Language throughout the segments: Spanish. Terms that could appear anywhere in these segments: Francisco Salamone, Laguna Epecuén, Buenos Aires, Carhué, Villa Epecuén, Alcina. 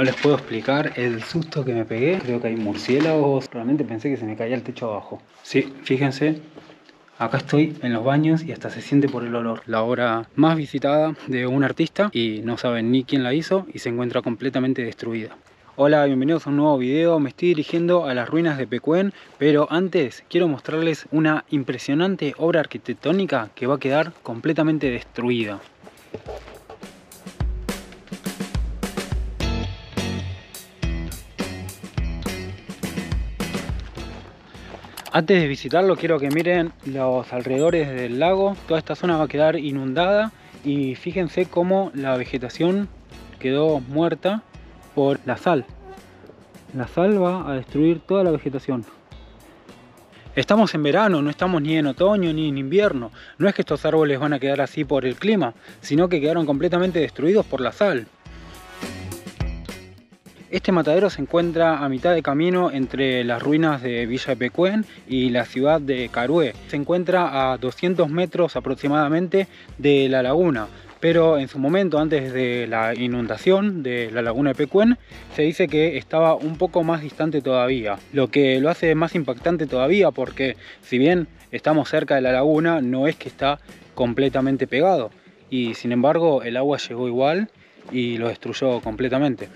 No les puedo explicar el susto que me pegué. Creo que hay murciélagos. Realmente pensé que se me caía el techo abajo. Sí, fíjense. Acá estoy en los baños y hasta se siente por el olor. La obra más visitada de un artista y no saben ni quién la hizo y se encuentra completamente destruida. Hola, bienvenidos a un nuevo video. Me estoy dirigiendo a las ruinas de Epecuén, pero antes quiero mostrarles una impresionante obra arquitectónica que va a quedar completamente destruida. Antes de visitarlo quiero que miren los alrededores del lago. Toda esta zona va a quedar inundada y fíjense cómo la vegetación quedó muerta por la sal. La sal va a destruir toda la vegetación. Estamos en verano, no estamos ni en otoño ni en invierno. No es que estos árboles van a quedar así por el clima, sino que quedaron completamente destruidos por la sal. Este matadero se encuentra a mitad de camino entre las ruinas de Villa Epecuén y la ciudad de Carhué. Se encuentra a 200 metros aproximadamente de la laguna, pero en su momento, antes de la inundación de la laguna Epecuén, se dice que estaba un poco más distante todavía, lo que lo hace más impactante todavía porque si bien estamos cerca de la laguna, no es que está completamente pegado y sin embargo el agua llegó igual y lo destruyó completamente.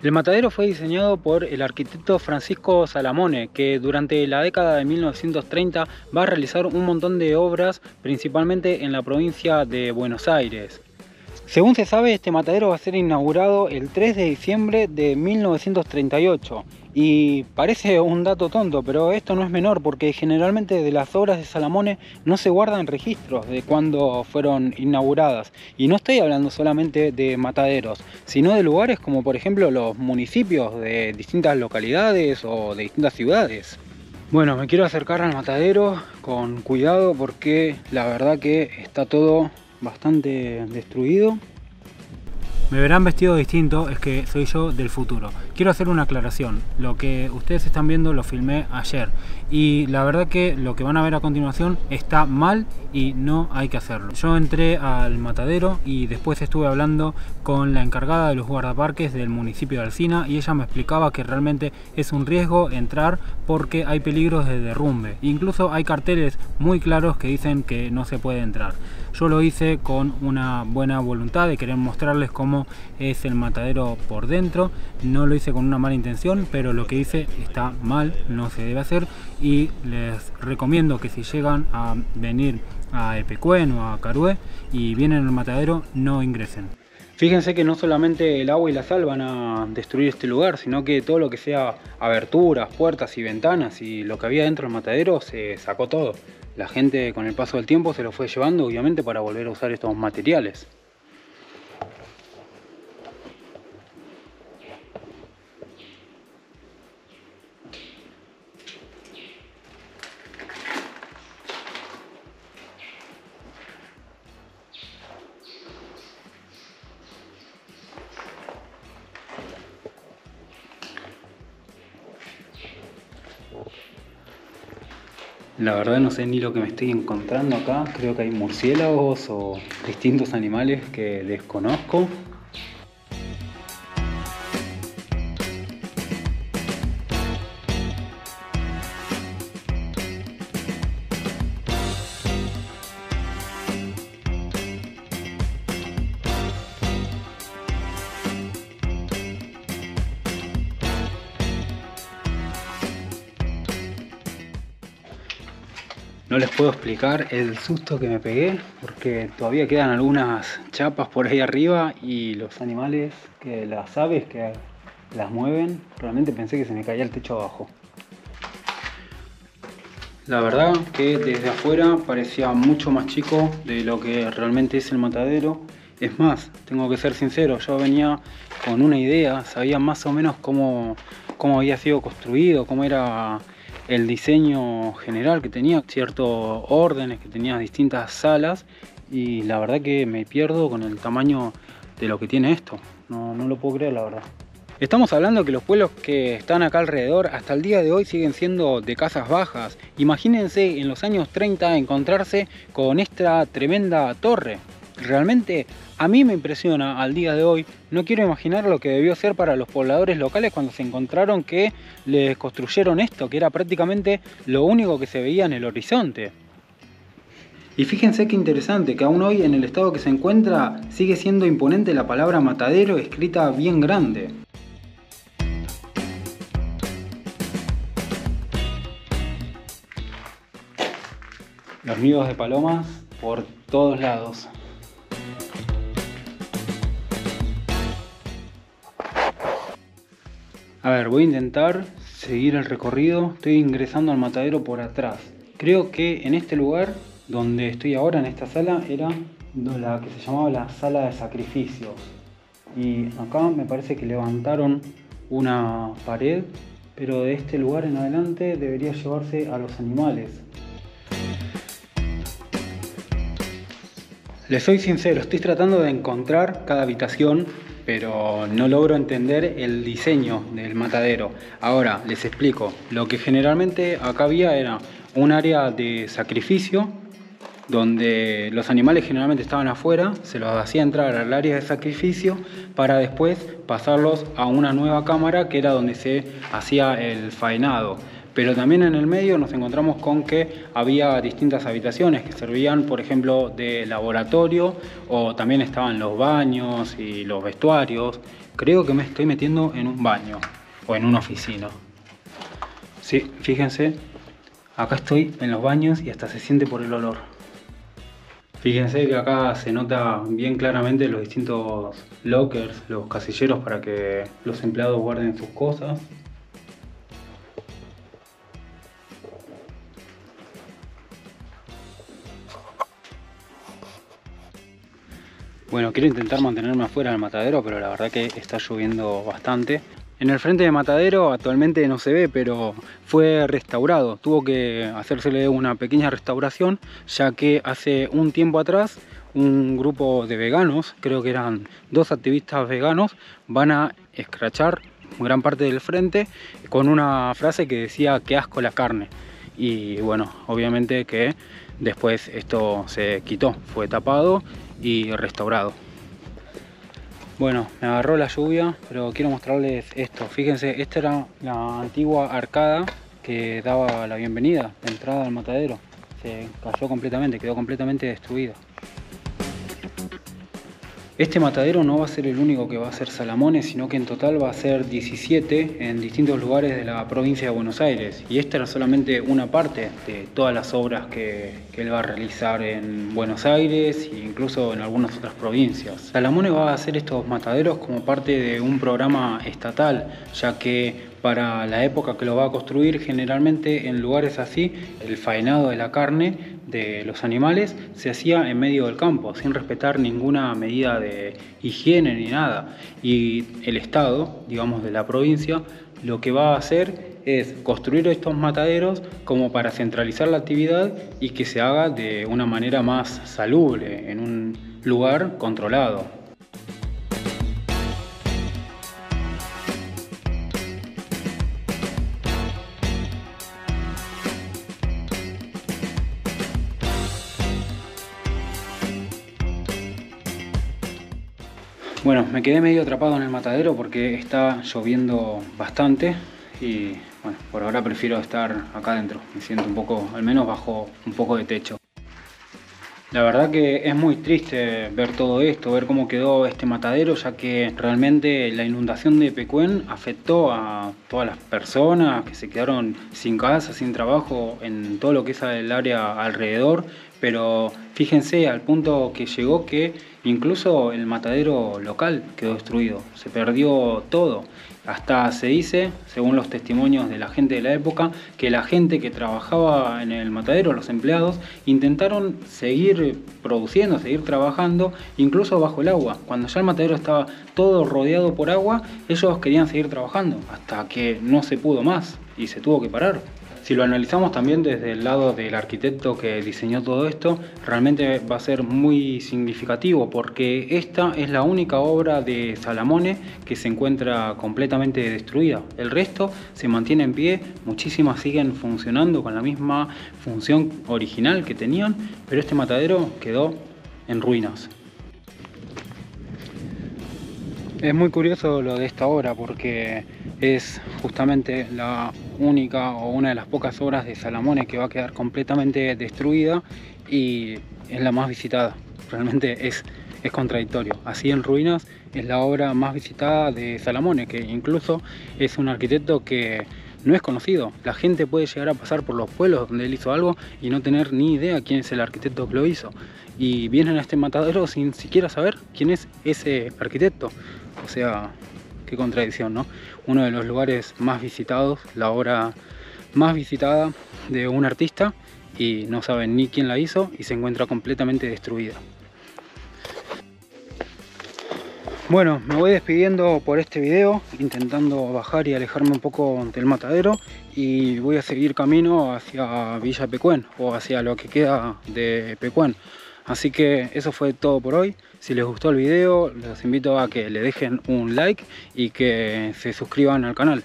El matadero fue diseñado por el arquitecto Francisco Salamone, que durante la década de 1930 va a realizar un montón de obras, principalmente en la provincia de Buenos Aires. Según se sabe, este matadero va a ser inaugurado el 3 de diciembre de 1938. Y parece un dato tonto, pero esto no es menor, porque generalmente de las obras de Salamone no se guardan registros de cuándo fueron inauguradas. Y no estoy hablando solamente de mataderos, sino de lugares como por ejemplo los municipios de distintas localidades o de distintas ciudades. Bueno, me quiero acercar al matadero con cuidado porque la verdad que está todo bastante destruido. Me verán vestido distinto, es que soy yo del futuro. Quiero hacer una aclaración, lo que ustedes están viendo lo filmé ayer y la verdad que lo que van a ver a continuación está mal y no hay que hacerlo. Yo entré al matadero y después estuve hablando con la encargada de los guardaparques del municipio de Alcina y ella me explicaba que realmente es un riesgo entrar porque hay peligros de derrumbe. Incluso hay carteles muy claros que dicen que no se puede entrar. Yo lo hice con una buena voluntad de querer mostrarles cómo es el matadero por dentro. No lo hice con una mala intención, pero lo que hice está mal, no se debe hacer. Y les recomiendo que si llegan a venir a Epecuén o a Carhué y vienen al matadero, no ingresen. Fíjense que no solamente el agua y la sal van a destruir este lugar, sino que todo lo que sea aberturas, puertas y ventanas y lo que había dentro del matadero se sacó todo. La gente con el paso del tiempo se lo fue llevando, obviamente, para volver a usar estos materiales. La verdad no sé ni lo que me estoy encontrando acá. Creo que hay murciélagos o distintos animales que desconozco. No les puedo explicar el susto que me pegué porque todavía quedan algunas chapas por ahí arriba y los animales, las aves que las mueven, realmente pensé que se me caía el techo abajo. La verdad que desde afuera parecía mucho más chico de lo que realmente es el matadero. Es más, tengo que ser sincero, yo venía con una idea, sabía más o menos cómo había sido construido, cómo era el diseño general, que tenía ciertos órdenes, que tenía distintas salas y la verdad que me pierdo con el tamaño de lo que tiene esto. No lo puedo creer, la verdad. Estamos hablando que los pueblos que están acá alrededor hasta el día de hoy siguen siendo de casas bajas. Imagínense en los años 30 encontrarse con esta tremenda torre. realmente a mí me impresiona al día de hoy. No quiero imaginar lo que debió ser para los pobladores locales cuando se encontraron que les construyeron esto, que era prácticamente lo único que se veía en el horizonte. Y fíjense qué interesante, que aún hoy en el estado que se encuentra sigue siendo imponente la palabra matadero escrita bien grande. Los nidos de palomas por todos lados. A ver, voy a intentar seguir el recorrido. Estoy ingresando al matadero por atrás. Creo que en este lugar donde estoy ahora, en esta sala, era la que se llamaba la sala de sacrificios. Y acá me parece que levantaron una pared, pero de este lugar en adelante debería llevarse a los animales. Les soy sincero, estoy tratando de encontrar cada habitación, pero no logro entender el diseño del matadero. Ahora, les explico. Lo que generalmente acá había era un área de sacrificio, donde los animales generalmente estaban afuera, se los hacía entrar al área de sacrificio para después pasarlos a una nueva cámara que era donde se hacía el faenado. Pero también en el medio nos encontramos con que había distintas habitaciones que servían, por ejemplo, de laboratorio, o también estaban los baños y los vestuarios. Creo que me estoy metiendo en un baño o en una oficina. Sí, fíjense, acá estoy en los baños y hasta se siente por el olor. Fíjense que acá se nota bien claramente los distintos lockers, los casilleros para que los empleados guarden sus cosas. Bueno, quiero intentar mantenerme afuera del matadero, pero la verdad que está lloviendo bastante. En el frente de matadero actualmente no se ve, pero fue restaurado. Tuvo que hacérsele una pequeña restauración, ya que hace un tiempo atrás un grupo de veganos, creo que eran 2 activistas veganos, van a escrachar gran parte del frente con una frase que decía "qué asco la carne". Y bueno, obviamente que después esto se quitó, fue tapado y restaurado. Bueno, me agarró la lluvia, pero quiero mostrarles esto. Fíjense, esta era la antigua arcada que daba la bienvenida, la entrada al matadero. Se cayó completamente, quedó completamente destruida. Este matadero no va a ser el único que va a ser Salamone, sino que en total va a ser 17 en distintos lugares de la provincia de Buenos Aires. Y esta era solamente una parte de todas las obras que él va a realizar en Buenos Aires e incluso en algunas otras provincias. Salamone va a hacer estos mataderos como parte de un programa estatal, ya que para la época que lo va a construir, generalmente en lugares así, el faenado de la carne de los animales se hacía en medio del campo, sin respetar ninguna medida de higiene ni nada. Y el Estado, digamos, de la provincia, lo que va a hacer es construir estos mataderos como para centralizar la actividad y que se haga de una manera más salubre, en un lugar controlado. Bueno, me quedé medio atrapado en el matadero porque está lloviendo bastante y bueno, por ahora prefiero estar acá adentro. Me siento un poco, al menos bajo un poco de techo. La verdad que es muy triste ver todo esto, ver cómo quedó este matadero, ya que realmente la inundación de Epecuén afectó a todas las personas que se quedaron sin casa, sin trabajo, en todo lo que es el área alrededor. Pero fíjense al punto que llegó que incluso el matadero local quedó destruido, se perdió todo. Hasta se dice, según los testimonios de la gente de la época, que la gente que trabajaba en el matadero, los empleados, intentaron seguir produciendo, seguir trabajando, incluso bajo el agua. Cuando ya el matadero estaba todo rodeado por agua, ellos querían seguir trabajando, hasta que no se pudo más y se tuvo que parar. Si lo analizamos también desde el lado del arquitecto que diseñó todo esto, realmente va a ser muy significativo porque esta es la única obra de Salamone que se encuentra completamente destruida. El resto se mantiene en pie, muchísimas siguen funcionando con la misma función original que tenían, pero este matadero quedó en ruinas. Es muy curioso lo de esta obra porque es justamente la única o una de las pocas obras de Salamone que va a quedar completamente destruida y es la más visitada. Realmente es contradictorio. Así en ruinas es la obra más visitada de Salamone, que incluso es un arquitecto que no es conocido. La gente puede llegar a pasar por los pueblos donde él hizo algo y no tener ni idea quién es el arquitecto que lo hizo. Y vienen a este matadero sin siquiera saber quién es ese arquitecto. O sea, qué contradicción, ¿no? Uno de los lugares más visitados, la obra más visitada de un artista, y no saben ni quién la hizo y se encuentra completamente destruida. Bueno, me voy despidiendo por este video, intentando bajar y alejarme un poco del matadero, y voy a seguir camino hacia Villa Epecuén o hacia lo que queda de Epecuén. Así que eso fue todo por hoy. Si les gustó el video, los invito a que le dejen un like y que se suscriban al canal.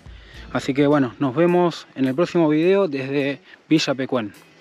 Así que bueno, nos vemos en el próximo video desde Villa Epecuén.